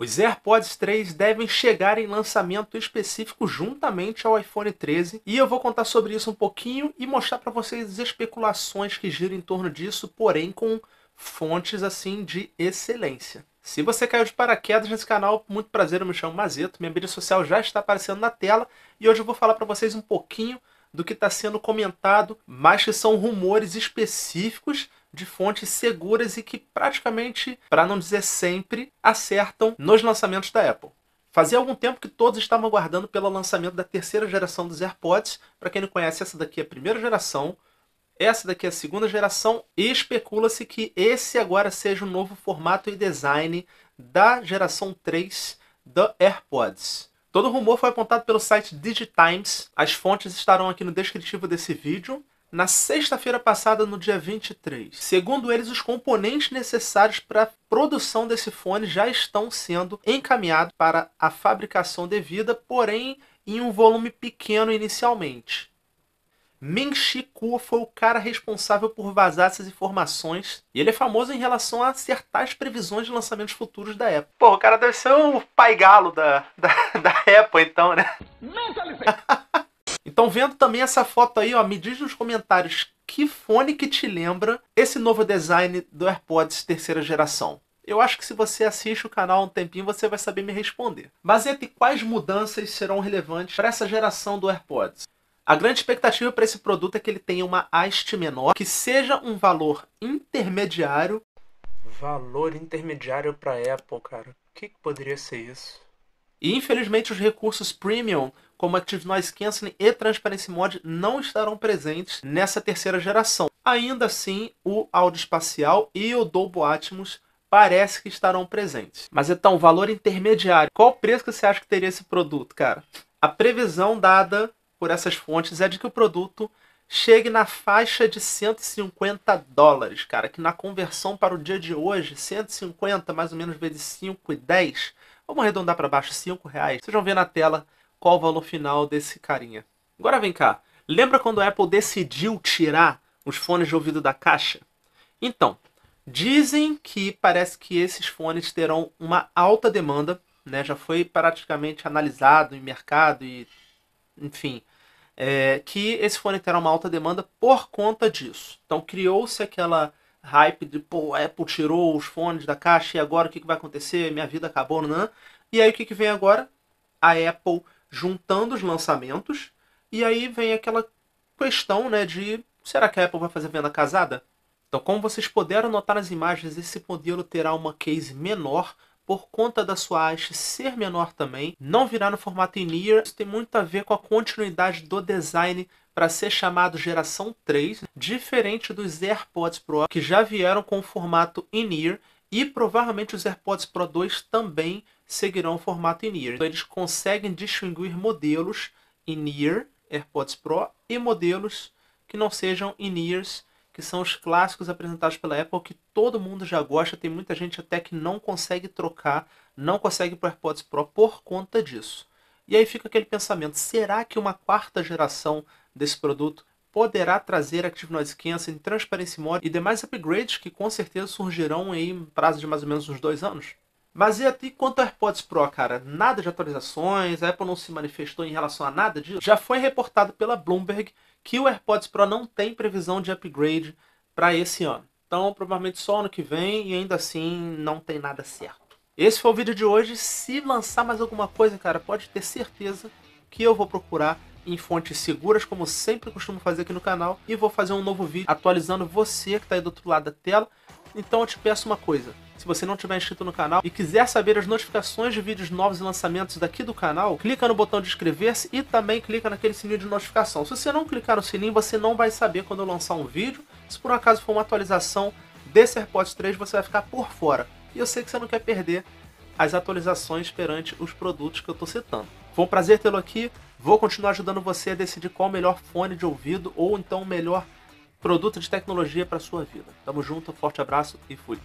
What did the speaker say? Os AirPods 3 devem chegar em lançamento específico juntamente ao iPhone 13, e eu vou contar sobre isso um pouquinho e mostrar para vocês as especulações que giram em torno disso, porém com fontes assim de excelência. Se você caiu de paraquedas nesse canal, muito prazer, eu me chamo Mazeto, minha mídia social já está aparecendo na tela e hoje eu vou falar para vocês um pouquinho do que está sendo comentado, mas que são rumores específicos de fontes seguras e que praticamente, para não dizer sempre, acertam nos lançamentos da Apple. Fazia algum tempo que todos estavam aguardando pelo lançamento da terceira geração dos AirPods. Para quem não conhece, essa daqui é a primeira geração, essa daqui é a segunda geração, e especula-se que esse agora seja o novo formato e design da geração 3 do AirPods. Todo o rumor foi apontado pelo site DigiTimes, as fontes estarão aqui no descritivo desse vídeo. Na sexta-feira passada, no dia 23, segundo eles, os componentes necessários para a produção desse fone já estão sendo encaminhados para a fabricação devida, porém em um volume pequeno inicialmente. Ming-Chi Kuo foi o cara responsável por vazar essas informações, e ele é famoso em relação a acertar as previsões de lançamentos futuros da Apple. Pô, o cara deve ser o pai galo da Apple então, né? Então, vendo também essa foto aí, ó, me diz nos comentários que fone que te lembra esse novo design do AirPods terceira geração. Eu acho que se você assiste o canal há um tempinho, você vai saber me responder. Mas entre quais mudanças serão relevantes para essa geração do AirPods? A grande expectativa para esse produto é que ele tenha uma haste menor, que seja um valor intermediário. Valor intermediário para a Apple, cara. O que poderia ser isso? E infelizmente os recursos premium, como Active Noise Cancelling e Transparency Mode, não estarão presentes nessa terceira geração. Ainda assim, o Audio Espacial e o Dolby Atmos parece que estarão presentes. Mas então, valor intermediário. Qual o preço que você acha que teria esse produto, cara? A previsão dada por essas fontes é de que o produto chegue na faixa de $150, cara. Que na conversão para o dia de hoje, 150 mais ou menos vezes 5,10. Vamos arredondar para baixo, R$5. Vocês vão ver na tela qual o valor final desse carinha. Agora vem cá. Lembra quando a Apple decidiu tirar os fones de ouvido da caixa? Então, dizem que parece que esses fones terão uma alta demanda, né? Já foi praticamente analisado em mercado e, enfim, que esse fone terá uma alta demanda por conta disso. Então, criou-se aquela hype de, pô, a Apple tirou os fones da caixa e agora o que vai acontecer? Minha vida acabou, né? E aí o que vem agora? A Apple juntando os lançamentos, e aí vem aquela questão, né, de será que a Apple vai fazer venda casada? Então, como vocês puderam notar nas imagens, esse modelo terá uma case menor, por conta da sua haste ser menor também, não virá no formato in-ear. Isso tem muito a ver com a continuidade do design para ser chamado geração 3, diferente dos AirPods Pro, que já vieram com o formato in-ear, e provavelmente os AirPods Pro 2 também seguirão o formato in-ear. Então, eles conseguem distinguir modelos in-ear, AirPods Pro, e modelos que não sejam in-ears, que são os clássicos apresentados pela Apple, que todo mundo já gosta. Tem muita gente até que não consegue trocar, não consegue para o AirPods Pro por conta disso. E aí fica aquele pensamento, será que uma quarta geração desse produto poderá trazer Active Noise Cancelling, Transparency Mode e demais upgrades que com certeza surgirão em um prazo de mais ou menos uns 2 anos? Mas e até quanto ao AirPods Pro, cara? Nada de atualizações, a Apple não se manifestou em relação a nada disso. Já foi reportado pela Bloomberg que o AirPods Pro não tem previsão de upgrade para esse ano. Então, provavelmente só ano que vem, e ainda assim não tem nada certo. Esse foi o vídeo de hoje. Se lançar mais alguma coisa, cara, pode ter certeza que eu vou procurar em fontes seguras, como sempre costumo fazer aqui no canal, e vou fazer um novo vídeo atualizando você que está aí do outro lado da tela. Então eu te peço uma coisa, se você não tiver inscrito no canal e quiser saber as notificações de vídeos novos e lançamentos daqui do canal, clica no botão de inscrever-se e também clica naquele sininho de notificação. Se você não clicar no sininho, você não vai saber quando eu lançar um vídeo. Se por um acaso for uma atualização desse AirPods 3, você vai ficar por fora. E eu sei que você não quer perder as atualizações perante os produtos que eu estou citando. Foi um prazer tê-lo aqui. Vou continuar ajudando você a decidir qual o melhor fone de ouvido ou então o melhor produto de tecnologia para a sua vida. Tamo junto, forte abraço e fui!